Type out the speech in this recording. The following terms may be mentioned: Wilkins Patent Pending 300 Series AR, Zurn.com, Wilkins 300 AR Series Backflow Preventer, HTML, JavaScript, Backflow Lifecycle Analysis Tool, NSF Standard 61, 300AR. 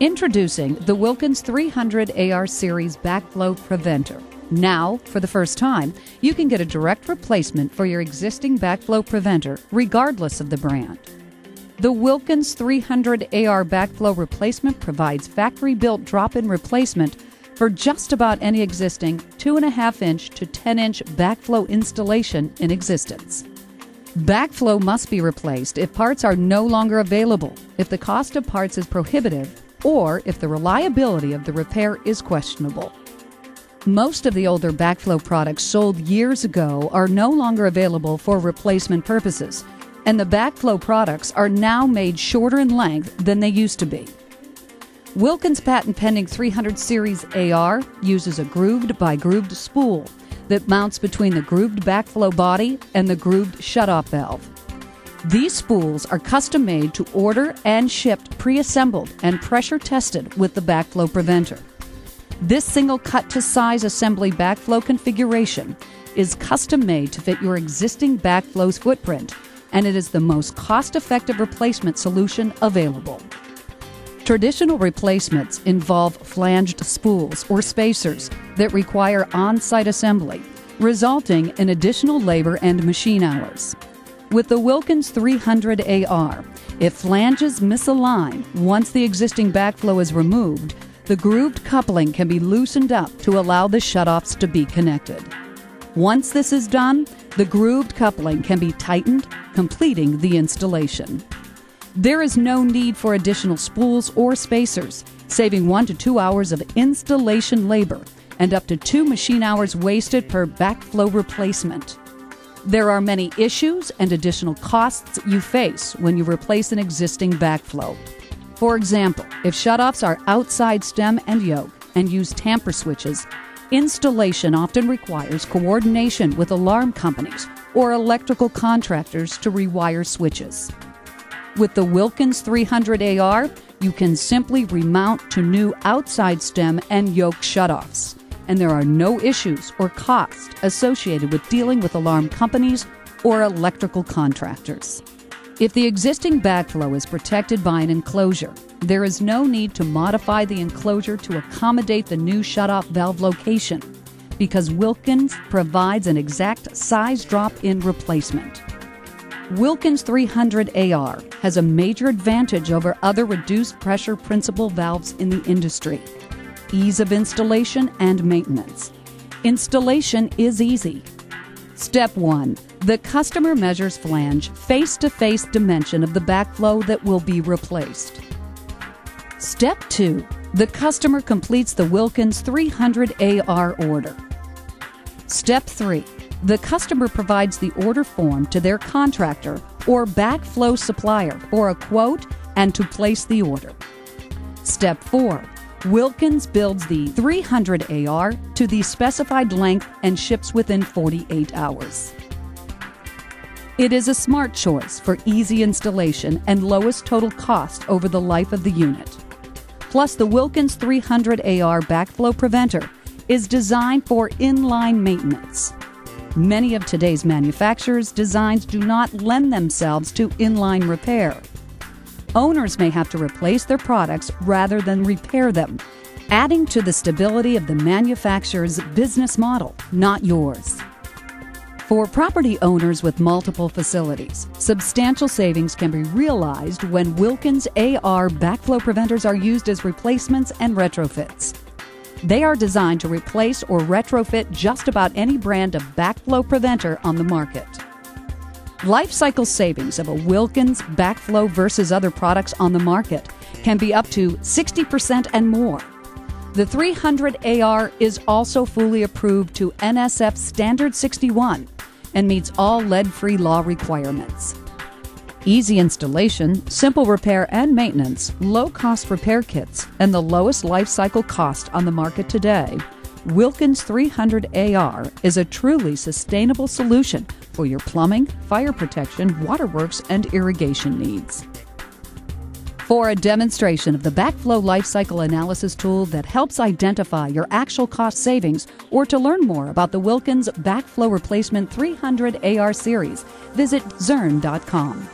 Introducing the Wilkins 300 AR Series Backflow Preventer. Now, for the first time, you can get a direct replacement for your existing backflow preventer, regardless of the brand. The Wilkins 300 AR Backflow Replacement provides factory-built drop-in replacement for just about any existing 2.5-inch to 10-inch backflow installation in existence. Backflow must be replaced if parts are no longer available, if the cost of parts is prohibitive, or if the reliability of the repair is questionable. Most of the older backflow products sold years ago are no longer available for replacement purposes, and the backflow products are now made shorter in length than they used to be. Wilkins Patent Pending 300 Series AR uses a grooved-by-grooved spool that mounts between the grooved backflow body and the grooved shutoff valve. These spools are custom-made to order and shipped pre-assembled and pressure-tested with the backflow preventer. This single cut-to-size assembly backflow configuration is custom-made to fit your existing backflow's footprint, and it is the most cost-effective replacement solution available. Traditional replacements involve flanged spools or spacers that require on-site assembly, resulting in additional labor and machine hours. With the Wilkins 300 AR, if flanges misalign once the existing backflow is removed, the grooved coupling can be loosened up to allow the shutoffs to be connected. Once this is done, the grooved coupling can be tightened, completing the installation. There is no need for additional spools or spacers, saving 1 to 2 hours of installation labor and up to 2 machine hours wasted per backflow replacement. There are many issues and additional costs you face when you replace an existing backflow. For example, if shutoffs are outside stem and yoke and use tamper switches, installation often requires coordination with alarm companies or electrical contractors to rewire switches. With the Wilkins 300 AR, you can simply remount to new outside stem and yoke shutoffs, and there are no issues or costs associated with dealing with alarm companies or electrical contractors. If the existing backflow is protected by an enclosure, there is no need to modify the enclosure to accommodate the new shutoff valve location, because Wilkins provides an exact size drop-in replacement. Wilkins 300 AR has a major advantage over other reduced pressure principal valves in the industry: ease of installation and maintenance. Installation is easy. Step 1. The customer measures flange face-to-face dimension of the backflow that will be replaced. Step 2. The customer completes the Wilkins 300 AR order. Step 3. The customer provides the order form to their contractor or backflow supplier for a quote and to place the order. Step 4. Wilkins builds the 300 AR to the specified length and ships within 48 hours. It is a smart choice for easy installation and lowest total cost over the life of the unit. Plus, the Wilkins 300 AR Backflow Preventer is designed for inline maintenance. Many of today's manufacturers' designs do not lend themselves to inline repair. Owners may have to replace their products rather than repair them, adding to the stability of the manufacturer's business model, not yours. For property owners with multiple facilities, substantial savings can be realized when Wilkins AR backflow preventers are used as replacements and retrofits. They are designed to replace or retrofit just about any brand of backflow preventer on the market. Lifecycle savings of a Wilkins backflow versus other products on the market can be up to 60% and more. The 300 AR is also fully approved to NSF Standard 61 and meets all lead-free law requirements. Easy installation, simple repair and maintenance, low-cost repair kits, and the lowest lifecycle cost on the market today, Wilkins 300 AR is a truly sustainable solution for your plumbing, fire protection, waterworks, and irrigation needs. For a demonstration of the Backflow Lifecycle Analysis Tool that helps identify your actual cost savings, or to learn more about the Wilkins Backflow Replacement 300 AR Series, visit Zurn.com.